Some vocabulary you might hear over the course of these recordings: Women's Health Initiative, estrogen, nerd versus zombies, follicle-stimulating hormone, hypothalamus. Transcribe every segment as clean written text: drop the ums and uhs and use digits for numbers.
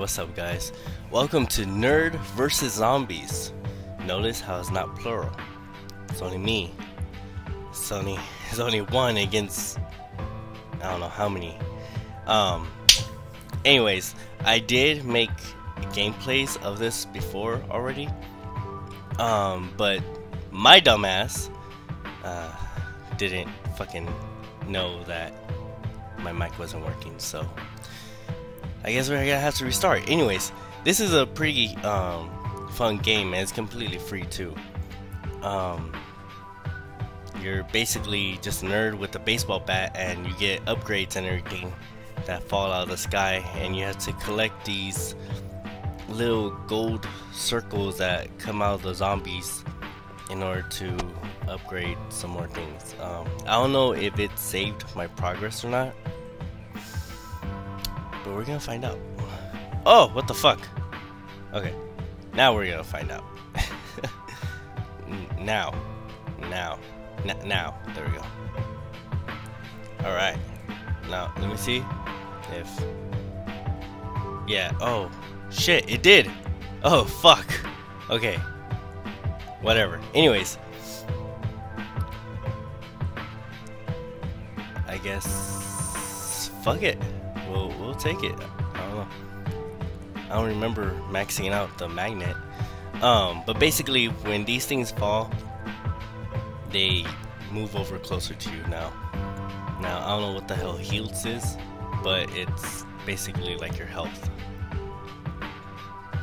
what's up guys? Welcome to Nerd versus Zombies. Notice how it's not plural. It's only me. It's only one against I don't know how many. Anyways, I did make gameplays of this before already. But my dumbass didn't fucking know that my mic wasn't working, so I guess we're gonna have to restart. Anyways, this is a pretty fun game, and it's completely free too. You're basically just a nerd with a baseball bat, and you get upgrades and everything that fall out of the sky, and you have to collect these little gold circles that come out of the zombies in order to upgrade some more things. I don't know if it saved my progress or not, but we're gonna find out. Oh, what the fuck? Okay, now we're gonna find out. now there we go. All right, now let me see if, yeah, oh shit, it did. Oh fuck, okay, whatever. Anyways, I guess fuck it, we'll take it. I don't know, I don't remember maxing out the magnet. But basically when these things fall, they move over closer to you. Now I don't know what the hell heals is, but it's basically like your health.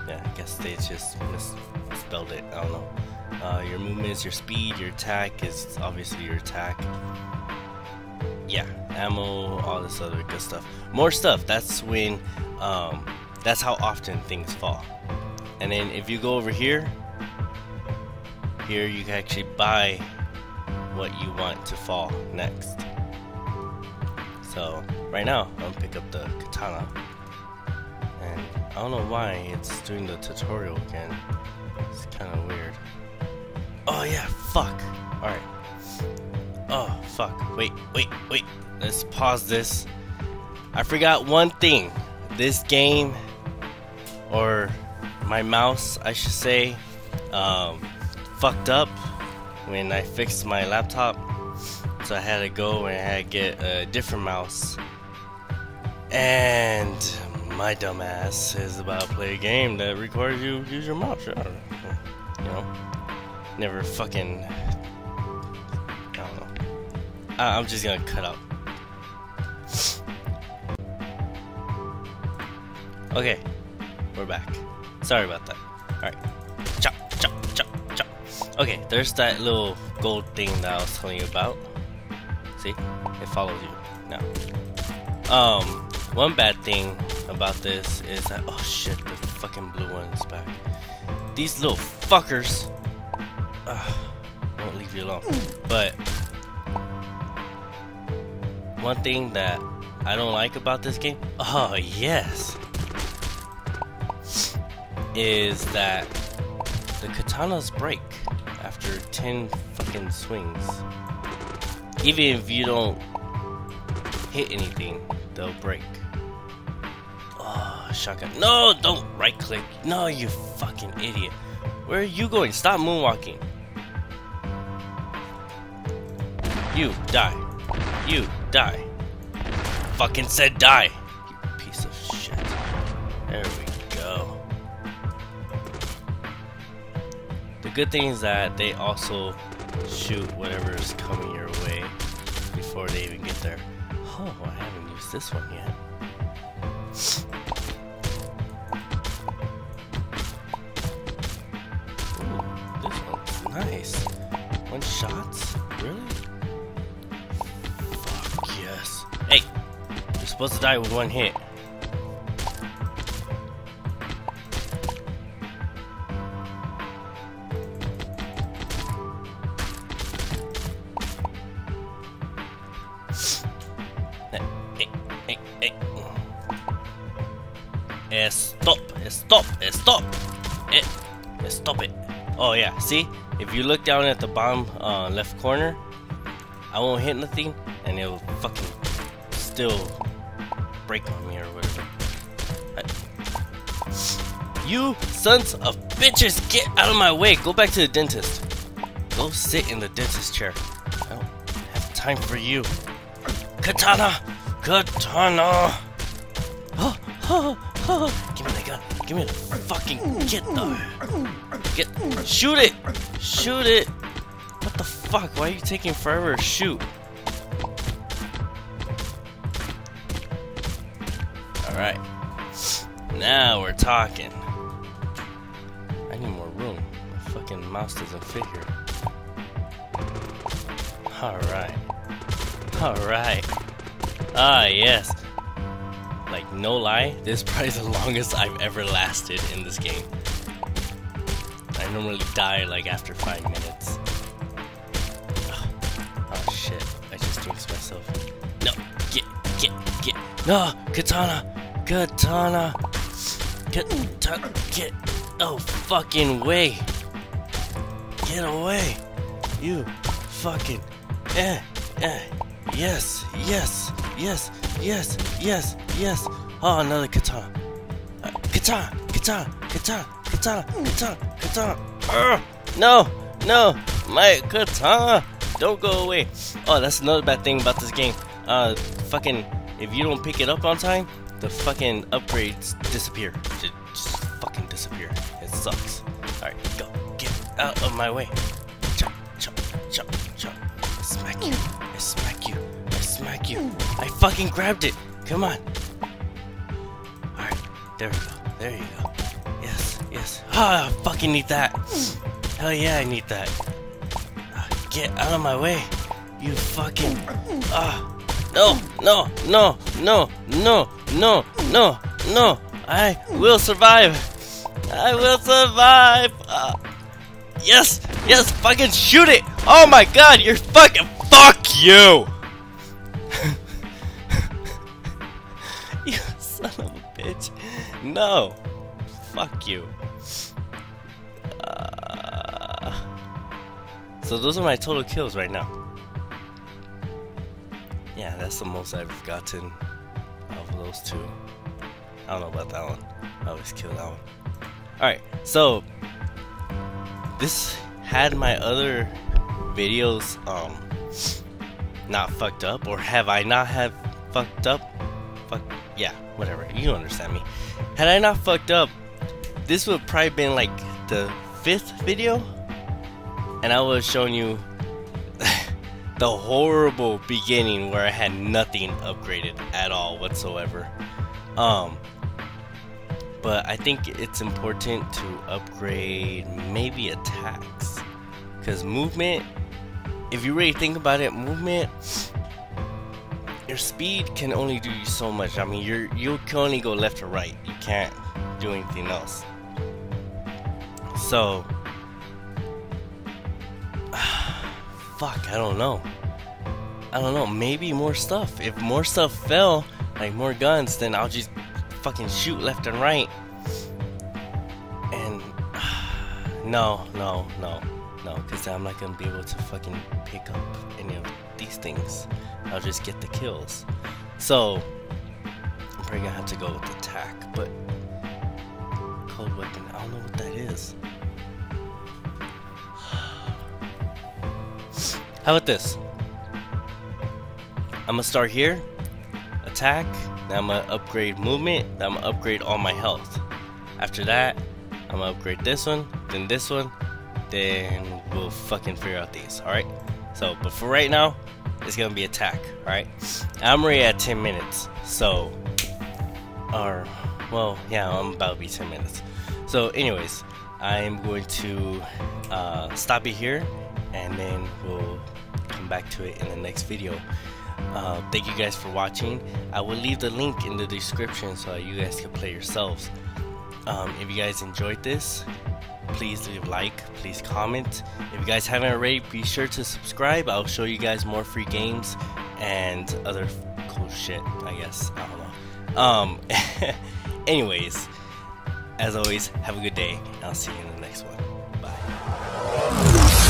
Yeah, I guess they just misspelled it, I don't know. Your movement is your speed, your attack is obviously your attack. Yeah, ammo, all this other good stuff. More stuff, that's when, that's how often things fall. And then if you go over here, you can actually buy what you want to fall next. So right now, I'm gonna pick up the katana. And I don't know why it's doing the tutorial again. It's kind of weird. Oh yeah, fuck. Alright. Oh fuck, wait, let's pause this. I forgot one thing. This game, or my mouse I should say, fucked up when I fixed my laptop, so I had to go and I had to get a different mouse, and my dumbass is about to play a game that requires you use your mouse. You know, never fucking, I'm just gonna cut out. Okay, we're back. Sorry about that. Alright. Chop, chop, chop, chop. Okay, there's that little gold thing that I was telling you about. See? It follows you now. One bad thing about this is that, oh shit, the fucking blue one is back. These little fuckers won't leave you alone. But one thing that I don't like about this game, oh yes, is that the katanas break after 10 fucking swings. Even if you don't hit anything, they'll break. Oh, shotgun. No, don't right click. No, you fucking idiot. Where are you going? Stop moonwalking. You die. You die. Fucking said die. You piece of shit. There we go. The good thing is that they also shoot whatever is coming your way before they even get there. Oh, I haven't used this one yet. Ooh, this one's nice. One shot? Really? Hey, you're supposed to die with one hit. Hey, stop it. Oh yeah, see? If you look down at the bottom left corner, I won't hit nothing, and it'll fucking still break on me or whatever. You sons of bitches, get out of my way. Go back to the dentist. Go sit in the dentist chair. I don't have time for you. Katana! Katana! Give me the gun. Give me the fucking... Shoot it! Shoot it! What the fuck? Why are you taking forever to shoot? Alright. Now we're talking. I need more room. My fucking mouse doesn't fit here. Alright. Alright. Ah, yes. Like, no lie, this is probably the longest I've ever lasted in this game. I normally die, like, after 5 minutes. Oh shit. I just jinxed myself. No. Get. No! Katana! Katana! Get oh fucking way! Get away! You fucking... Yes! Oh, another katana. Katana! No! My katana! Don't go away! Oh, that's another bad thing about this game. Fucking... if you don't pick it up on time, the fucking upgrades disappear. Just fucking disappear. It sucks. Alright, go. Get out of my way. Chop. I smack you. I fucking grabbed it. Come on. Alright, there we go. Yes. Ah, I fucking need that. Hell yeah, I need that. Get out of my way. You fucking... No! I will survive! Yes! Fucking shoot it! Oh my god, you're fucking... Fuck you! You son of a bitch. No. Fuck you. So those are my total kills right now. Yeah, that's the most I've gotten of those two. I don't know about that one. I always kill that one. Alright, so this had my other videos not fucked up, or have I not have fucked up? Yeah, whatever. You understand me. Had I not fucked up, this would have probably been like the 5th video, and I would have shown you the horrible beginning where I had nothing upgraded at all whatsoever. But I think it's important to upgrade maybe attacks, because movement, if you really think about it, movement, your speed can only do you so much. I mean, you can only go left or right. You can't do anything else. So fuck, I don't know, maybe more stuff. If more stuff fell, like more guns, then I'll just fucking shoot left and right. And no, because I'm not gonna be able to fucking pick up any of these things. I'll just get the kills. So I'm probably gonna have to go with attack, but cold weapon, I don't know what that is. How about this? I'm gonna start here, attack, then I'm gonna upgrade movement, then I'm gonna upgrade all my health. After that, I'm gonna upgrade this one, then we'll fucking figure out these, alright? So, but for right now, it's gonna be attack, alright? I'm already at 10 minutes, so, or, well, yeah, I'm about to be 10 minutes. So, anyways, I'm going to stop it here, and then we'll come back to it in the next video. Thank you guys for watching. I will leave the link in the description so that you guys can play yourselves. If you guys enjoyed this, please leave a like, please comment. If you guys haven't already, be sure to subscribe. I'll show you guys more free games and other cool shit, I guess. I don't know. Anyways, as always, have a good day. I'll see you in the next one. Bye.